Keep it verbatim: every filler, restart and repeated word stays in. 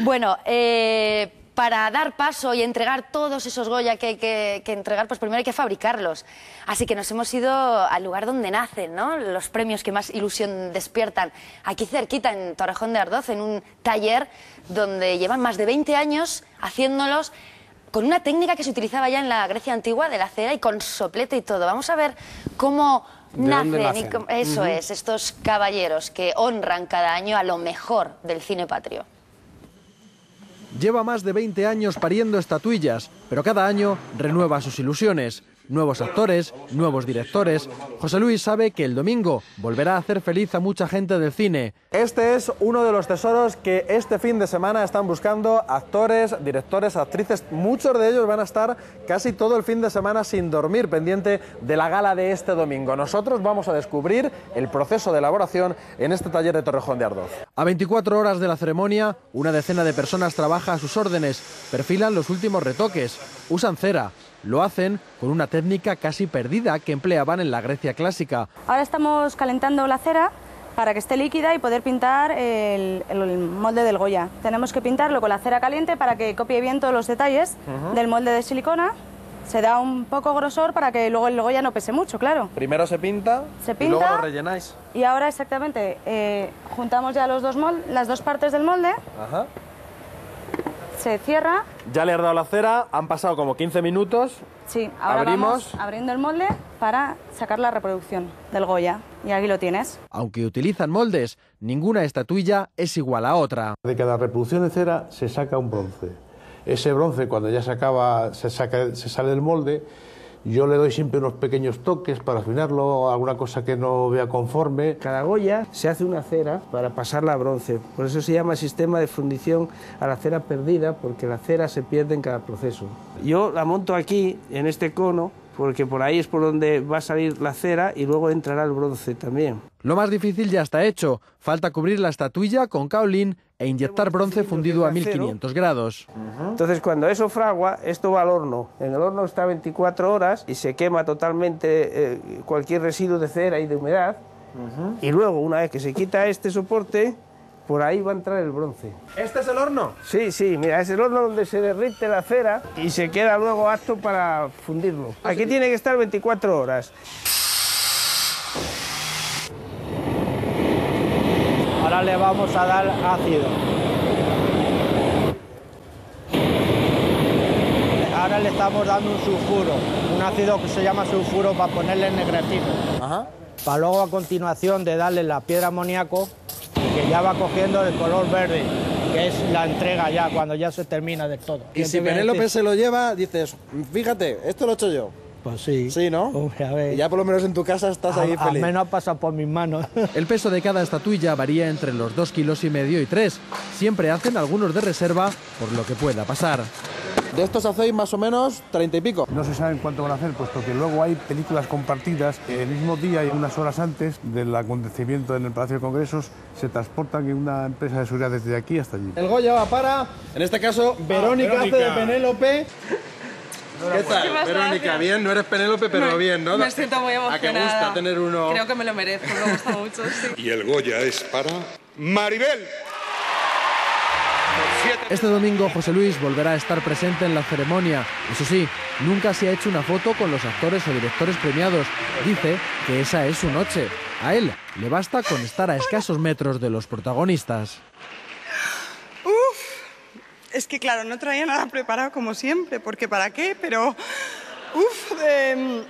Bueno, eh, para dar paso y entregar todos esos Goya que hay que, que entregar, pues primero hay que fabricarlos. Así que nos hemos ido al lugar donde nacen, ¿no? Los premios que más ilusión despiertan. Aquí cerquita, en Torrejón de Ardoz, en un taller donde llevan más de veinte años haciéndolos con una técnica que se utilizaba ya en la Grecia antigua, de la cera y con soplete y todo. Vamos a ver cómo nacen, nacen? Y cómo, eso uh-huh. es, estos caballeros que honran cada año a lo mejor del cine patrio. Lleva más de veinte años pariendo estatuillas, pero cada año renueva sus ilusiones. Nuevos actores, nuevos directores. José Luis sabe que el domingo volverá a hacer feliz a mucha gente del cine. Este es uno de los tesoros que este fin de semana están buscando actores, directores, actrices. Muchos de ellos van a estar casi todo el fin de semana sin dormir, pendiente de la gala de este domingo. Nosotros vamos a descubrir el proceso de elaboración en este taller de Torrejón de Ardoz. A veinticuatro horas de la ceremonia, una decena de personas trabaja a sus órdenes, perfilan los últimos retoques, usan cera. Lo hacen con una técnica casi perdida que empleaban en la Grecia clásica. Ahora estamos calentando la cera para que esté líquida y poder pintar el, el molde del Goya. Tenemos que pintarlo con la cera caliente para que copie bien todos los detalles uh-huh. del molde de silicona. Se da un poco grosor para que luego el Goya no pese mucho, claro. Primero se pinta, se pinta y luego lo rellenáis. Y ahora exactamente, eh, juntamos ya los dos molde, las dos partes del molde. Ajá. Se cierra. Ya le has dado la cera, han pasado como quince minutos. Sí, ahora abrimos. Vamos abriendo el molde para sacar la reproducción del Goya. Y aquí lo tienes. Aunque utilizan moldes, ninguna estatuilla es igual a otra. De cada reproducción de cera se saca un bronce. Ese bronce, cuando ya se acaba, se, saca, se sale del molde, yo le doy siempre unos pequeños toques para afinarlo, alguna cosa que no vea conforme. Cada Goya se hace una cera para pasarla a bronce. Por eso se llama sistema de fundición a la cera perdida, porque la cera se pierde en cada proceso. Yo la monto aquí, en este cono, porque por ahí es por donde va a salir la cera y luego entrará el bronce también. Lo más difícil ya está hecho. Falta cubrir la estatuilla con caolín e inyectar bronce fundido a mil quinientos grados. Entonces cuando eso fragua, esto va al horno. En el horno está veinticuatro horas y se quema totalmente eh, cualquier residuo de cera y de humedad. Uh-huh. Y luego, una vez que se quita este soporte, por ahí va a entrar el bronce. ¿Este es el horno? Sí, sí, mira, es el horno donde se derrite la cera y se queda luego apto para fundirlo. Aquí tiene que estar veinticuatro horas. Ahora le vamos a dar ácido. Ahora le estamos dando un sulfuro, un ácido que se llama sulfuro para ponerle negretino. Ajá. Para luego a continuación de darle la piedra amoníaco, que ya va cogiendo el color verde, que es la entrega ya, cuando ya se termina del todo. Y si Penélope se lo lleva, dices, fíjate, esto lo he hecho yo. Pues sí. Sí, ¿no? Uf, a ver. Y ya por lo menos en tu casa estás a, ahí feliz. Al menos pasa por mis manos. El peso de cada estatuilla varía entre los dos kilos y medio y tres. Siempre hacen algunos de reserva por lo que pueda pasar. De estos hacéis más o menos treinta y pico. No se sabe cuánto van a hacer, puesto que luego hay películas compartidas. El mismo día y unas horas antes del acontecimiento en el Palacio de Congresos se transportan en una empresa de seguridad desde aquí hasta allí. El Goya va para, en este caso, Verónica, ah, Verónica. hace de Penélope. ¿Qué tal, Verónica? Bien, no eres Penélope, pero me, bien, ¿no? Me siento muy emocionada. ¿A qué gusta tener uno? Creo que me lo merezco, me gusta mucho, sí. Y el Goya es para Maribel. Este domingo José Luis volverá a estar presente en la ceremonia. Eso sí, nunca se ha hecho una foto con los actores o directores premiados. Dice que esa es su noche. A él le basta con estar a escasos metros de los protagonistas. Es que, claro, no traía nada preparado como siempre, porque ¿para qué? Pero, uff, eh,